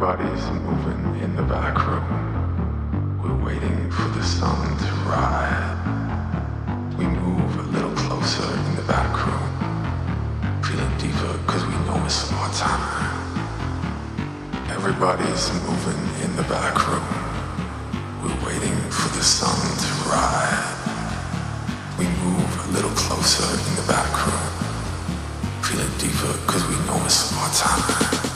Everybody's moving in the back room. We're waiting for the sun to rise. We move a little closer in the back room, feeling deeper because we know it's more time. Everybody's moving in the back room. We're waiting for the sun to rise. We move a little closer in the back room, feeling deeper because we know it's more time.